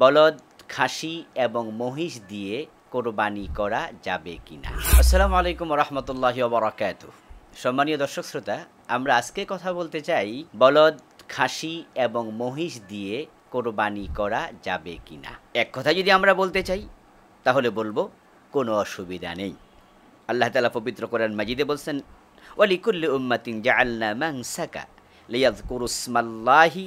বলদ খাসি এবং মহিষ দিয়ে কোরবানি করা যাবে কিনা আসসালামু আলাইকুম ওয়া রাহমাতুল্লাহি ওয়া বারাকাতুহু সম্মানীয় দর্শক শ্রোতা আমরা আজকে কথা বলতে চাই বলদ খাসি এবং মহিষ দিয়ে কোরবানি করা যাবে কিনা এক কথা যদি আমরা বলতে চাই তাহলে বলবো কোনো অসুবিধা নেই আল্লাহ তাআলা পবিত্র কোরআন মাজিদে বলেন ওয়ালিকুল্লি উম্মাতিন জাআলনা মানসাকা লিয়াযকুরু ইসমাল্লাহি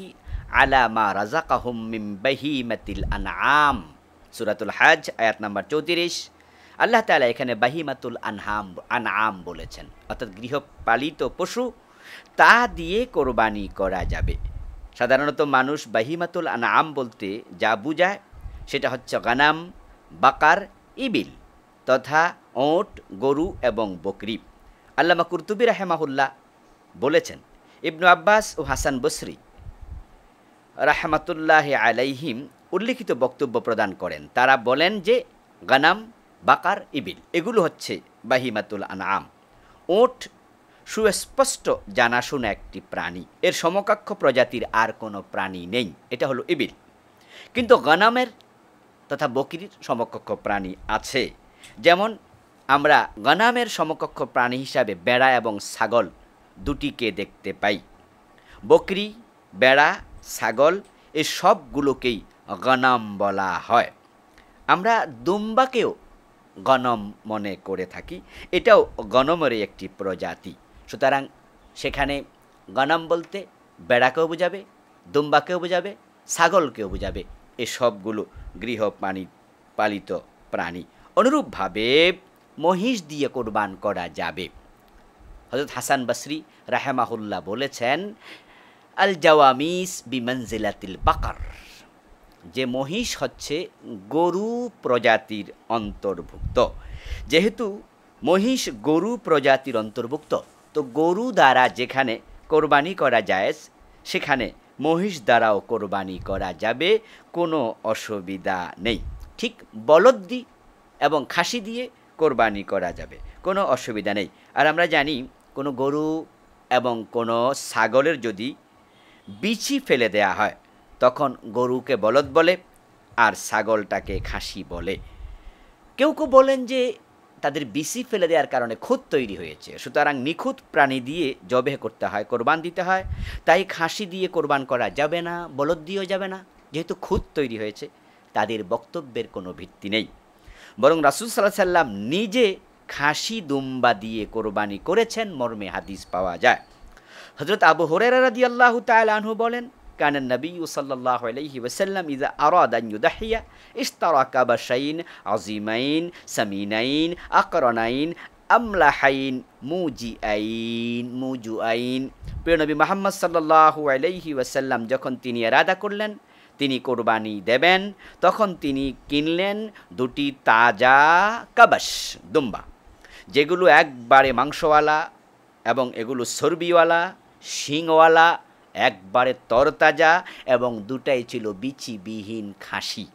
على ما رزقهم من بهيمة الأنعام سورة الحج آيات نمبر 34 الله تعالى এখানে বাহিমাতুল আনআম বলেছেন অর্থাৎ গৃহপালিত পশু তা দিয়ে কুরবানি করা যাবে সাধারণত মানুষ বাহিমাতুল আনআম বলতে যা বোঝায় সেটা হচ্ছে গনাম বাকার ইবিল তথা উট গরু এবং বকরি আল্লামা কুরতুবী রাহিমাহুল্লাহ বলেছেন ইবনু আব্বাস ও হাসান বসরি রাহমাতুল্লাহি আলাইহিম উল্লেখিত বক্তব্য প্রদান করেন তারা বলেন যে গনাম বাকার ইবিল এগুলো হচ্ছে বাহিমাতুল আনআম উট সুস্পষ্ট জানাশোনা একটি প্রাণী এর সমকক্ষ প্রজাতির আর কোনো প্রাণী নেই এটা হলো ইবিল কিন্তু গনামের তথা বকরির সমকক্ষ প্রাণী আছে যেমন আমরা গনামের সমকক্ষ প্রাণী হিসাবে বেড়া এবং ছাগল দুটিকে দেখতে পাই বকরি বেড়া ছাগল এই সবগুলোকেই গনাম বলা হয় আমরা দুম্বাকেও গনম মনে করে থাকি এটাও গনমের একটি প্রজাতি সুতরাং সেখানে গনম বলতে বেড়াকেও বোঝাবে দুম্বাকেও বোঝাবে ছাগলকেও বোঝাবে এই সবগুলো গৃহপালিত প্রাণী অনুরূপভাবে মহিষ দিয়ে কুরবান করা যাবে হযরত হাসান বসরি রাহিমাহুল্লাহ বলেছেন আল জাওয়ামিস বিমানজিলাতিল বাকার যে মহিষ হচ্ছে গরু প্রজাতির অন্তর্ভুক্ত যেহেতু মহিষ গরু প্রজাতির অন্তর্ভুক্ত তো গরু দ্বারা যেখানে কুরবানি করা জায়েজ সেখানে মহিষ দ্বারাও কুরবানি করা যাবে কোনো অসুবিধা নেই ঠিক বলদ দিয়ে এবং খাসি দিয়ে কুরবানি করা যাবে কোনো অসুবিধা নেই আর আমরা জানি কোনো গরু এবং কোনো ছাগলের যদি বিচি ফেলে দেয়া হয় তখন গরুকে বলদ বলে আর ছাগলটাকে খাসি বলে কেউ কেউ বলেন যে তাদের বিচি ফেলে দেওয়ার কারণে খুদ তৈরি হয়েছে সুতরাং নিখুঁত প্রাণী দিয়ে জবেহ করতে হয় কুরবান দিতে হয় তাই খাসি দিয়ে কুরবান করা যাবে না বলদ দিয়েও যাবে না যেহেতু খুদ তৈরি হয়েছে তাদের বক্তব্যের কোনো ভিত্তি নেই বরং রাসূল সাল্লাল্লাহু আলাইহি ওয়াসাল্লাম নিজে খাসি দুম্বা দিয়ে কুরবানি করেছেন মর্মে হাদিস পাওয়া যায় হযরত আবু হুরায়রা রাদিয়াল্লাহু তাআলা আনহু বলেন কানা নবী সাল্লাল্লাহু আলাইহি ওয়াসাল্লাম ইযা আরাদা আন ইউদাহিয়া ইশতারাকা বাশাইন আযীমাইন সামিনাইন আকরানাইন আমলাহাইন মুজিআইন মুজুআইন প্রিয় নবী মুহাম্মদ সাল্লাল্লাহু আলাইহি ওয়াসাল্লাম যখন তিনি ইরাদা করলেন তিনি কুরবানি দেবেন তখন তিনি কিনলেন দুটি তাজা কাবাশ দুম্বা যেগুলো একবারে মাংসওয়ালা এবং এগুলো চর্বিওয়ালা শিংওয়ালা একবারে তরতাজা এবং দুটাই ছিল বিচিবিহীন খাসি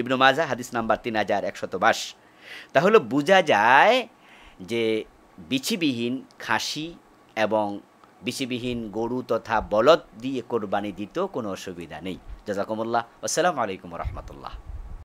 ইবনু মাজা হাদিস নাম্বার 3122 তাহলে বোঝা যায় যে বিচিবিহীন খাসি এবং বিচিবিহীন গরু তথা বলদ দিয়ে কুরবানি দিতেও কোনো অসুবিধা নেই জাযাকুমুল্লাহ আসসালামু আলাইকুম ওয়া রাহমাতুল্লাহ